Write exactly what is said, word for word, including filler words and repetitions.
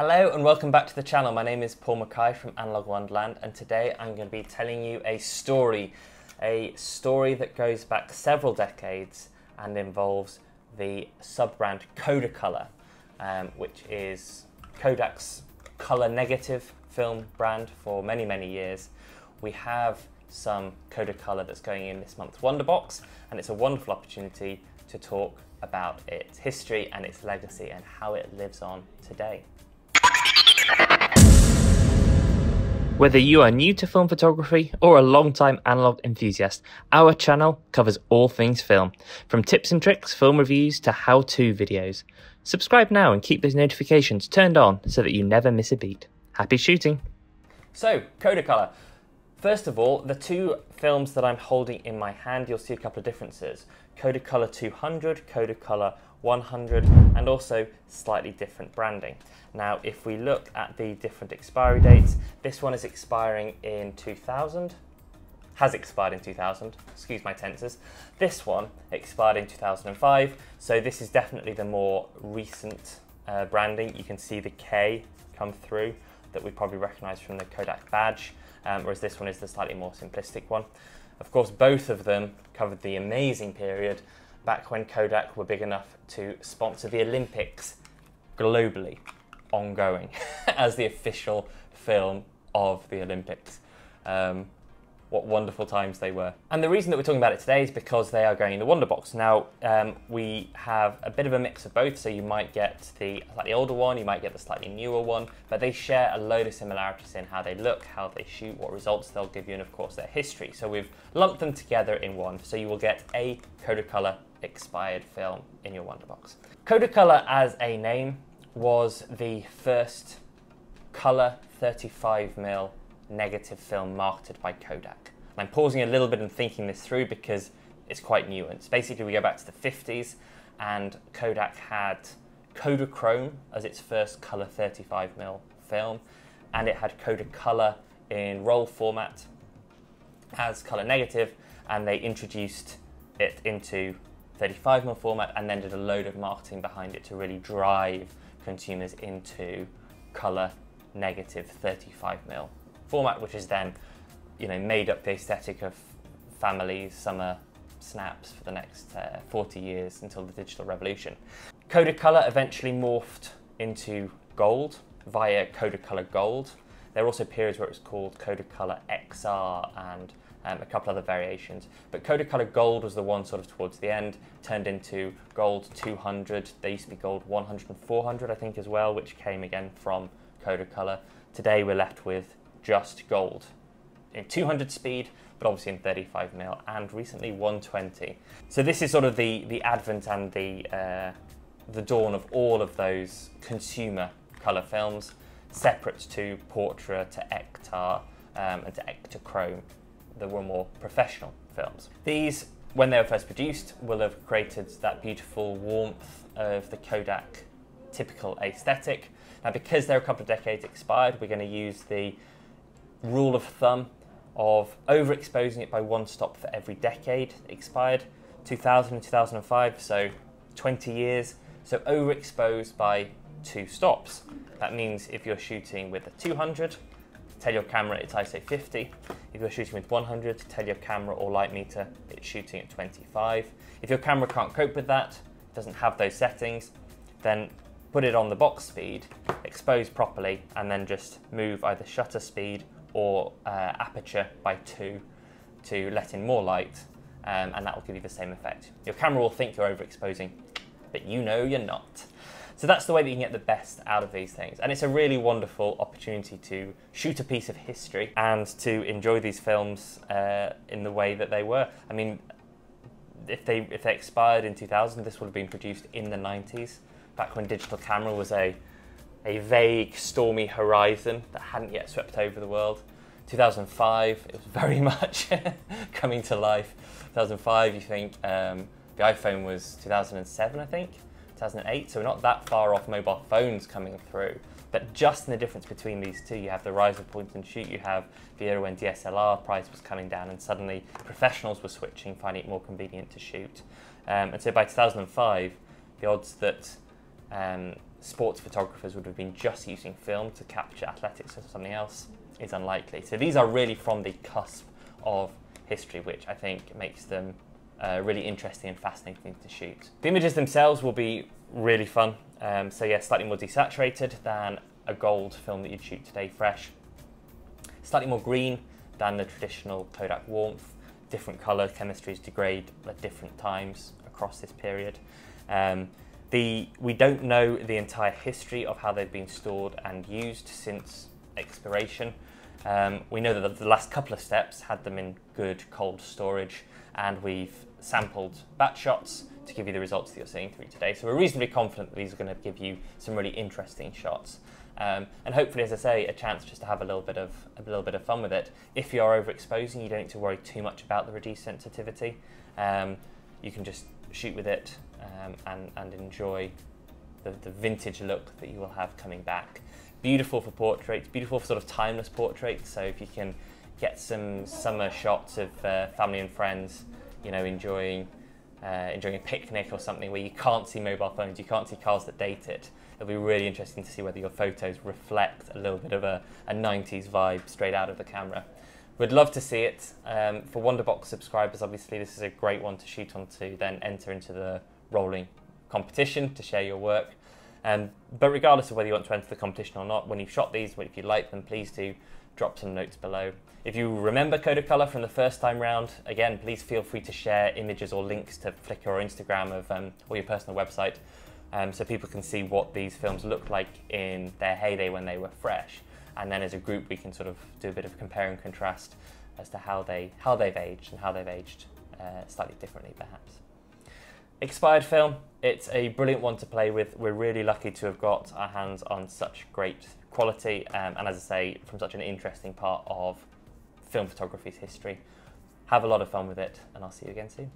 Hello and welcome back to the channel. My name is Paul McKay from Analog Wonderland, and today I'm going to be telling you a story, a story that goes back several decades and involves the sub-brand Kodacolor, um, which is Kodak's color negative film brand for many, many years. We have some Kodacolor that's going in this month's Wonderbox, and it's a wonderful opportunity to talk about its history and its legacy and how it lives on today. Whether you are new to film photography or a long-time analog enthusiast, our channel covers all things film, from tips and tricks, film reviews to how-to videos. Subscribe now and keep those notifications turned on so that you never miss a beat. Happy shooting! So, Kodacolor. First of all, the two films that I'm holding in my hand, you'll see a couple of differences. Kodacolor two hundred, Kodacolor one hundred, and also slightly different branding. Now, if we look at the different expiry dates, this one is expiring in two thousand, has expired in two thousand, excuse my tenses. This one expired in two thousand five, so this is definitely the more recent uh, branding. You can see the K come through that we probably recognize from the Kodak badge, um, whereas this one is the slightly more simplistic one. Of course, both of them covered the amazing period back when Kodak were big enough to sponsor the Olympics globally, ongoing, as the official film of the Olympics. Um, what wonderful times they were. And the reason that we're talking about it today is because they are going in the Wonderbox. Now, um, we have a bit of a mix of both, so you might get the slightly older one, you might get the slightly newer one, but they share a load of similarities in how they look, how they shoot, what results they'll give you, and of course their history. So we've lumped them together in one, so you will get a Kodacolor expired film in your Wonderbox. Kodacolor as a name was the first color thirty-five millimeter negative film marketed by Kodak. And I'm pausing a little bit and thinking this through because it's quite nuanced. Basically, we go back to the fifties and Kodak had Kodachrome as its first color thirty-five millimeter film, and it had Kodacolor in roll format as color negative, and they introduced it into thirty-five millimeter format and then did a load of marketing behind it to really drive consumers into color negative thirty-five millimeter format, which is then, you know, made up the aesthetic of families' summer snaps for the next uh, forty years until the digital revolution. Kodacolor eventually morphed into gold via Kodacolor Gold. There were also periods where it was called Kodacolor X R and Um, a couple other variations, but Kodacolor Gold was the one sort of towards the end, turned into Gold two hundred. They used to be Gold one hundred and four hundred, I think, as well, which came again from Kodacolor. Today we're left with just Gold in two hundred speed, but obviously in thirty-five millimeter and recently one twenty. So this is sort of the the advent and the uh, the dawn of all of those consumer color films, separate to Portra, to Ektar, um, and to Ektachrome. There were more professional films. These, when they were first produced, will have created that beautiful warmth of the Kodak typical aesthetic. Now, because they're a couple of decades expired, we're going to use the rule of thumb of overexposing it by one stop for every decade expired, two thousand and two thousand five, so twenty years. So overexposed by two stops. That means if you're shooting with a two hundred, tell your camera it's I S O fifty. If you're shooting with one hundred, tell your camera or light meter it's shooting at twenty-five. If your camera can't cope with that, doesn't have those settings, then put it on the box speed, expose properly, and then just move either shutter speed or uh, aperture by two to let in more light, um, and that will give you the same effect. Your camera will think you're overexposing, but you know you're not. So that's the way that you can get the best out of these things. And it's a really wonderful opportunity to shoot a piece of history and to enjoy these films uh, in the way that they were. I mean, if they, if they expired in two thousand, this would have been produced in the nineties, back when digital camera was a, a vague, stormy horizon that hadn't yet swept over the world. two thousand five, it was very much coming to life. two thousand five, you think, um, the iPhone was two thousand seven, I think. two thousand eight, so we're not that far off mobile phones coming through, but just in the difference between these two, you have the rise of point and shoot, you have the era when D S L R price was coming down and suddenly professionals were switching, finding it more convenient to shoot. Um, and so by two thousand five, the odds that um, sports photographers would have been just using film to capture athletics or something else is unlikely. So these are really from the cusp of history, which I think makes them uh, really interesting and fascinating to shoot. The images themselves will be really fun. Um, so yeah, slightly more desaturated than a gold film that you'd shoot today fresh. Slightly more green than the traditional Kodak warmth. Different color chemistries degrade at different times across this period. Um, the, we don't know the entire history of how they've been stored and used since expiration. Um, we know that the last couple of steps had them in good cold storage, and we've sampled batch shots to give you the results that you're seeing through today. So we're reasonably confident that these are going to give you some really interesting shots. Um, and hopefully, as I say, a chance just to have a little bit of a little bit of fun with it. If you are overexposing, you don't need to worry too much about the reduced sensitivity. Um, you can just shoot with it um, and, and enjoy the, the vintage look that you will have coming back. Beautiful for portraits, beautiful for sort of timeless portraits. So if you can get some summer shots of uh, family and friends, you know, enjoying uh, enjoying a picnic or something where you can't see mobile phones, you can't see cars that date it. It'll be really interesting to see whether your photos reflect a little bit of a, a nineties vibe straight out of the camera. We'd love to see it. Um, for Wonderbox subscribers, obviously, this is a great one to shoot on to then enter into the rolling competition to share your work. Um, but regardless of whether you want to enter the competition or not, when you've shot these, if you like them, please do drop some notes below. If you remember Kodacolor from the first time round, again, please feel free to share images or links to Flickr or Instagram of, um, or your personal website, um, so people can see what these films looked like in their heyday when they were fresh. And then as a group, we can sort of do a bit of compare and contrast as to how, they, how they've aged and how they've aged uh, slightly differently, perhaps. Expired film, it's a brilliant one to play with. We're really lucky to have got our hands on such great quality um, and, as I say, from such an interesting part of film photography's history. Have a lot of fun with it, and I'll see you again soon.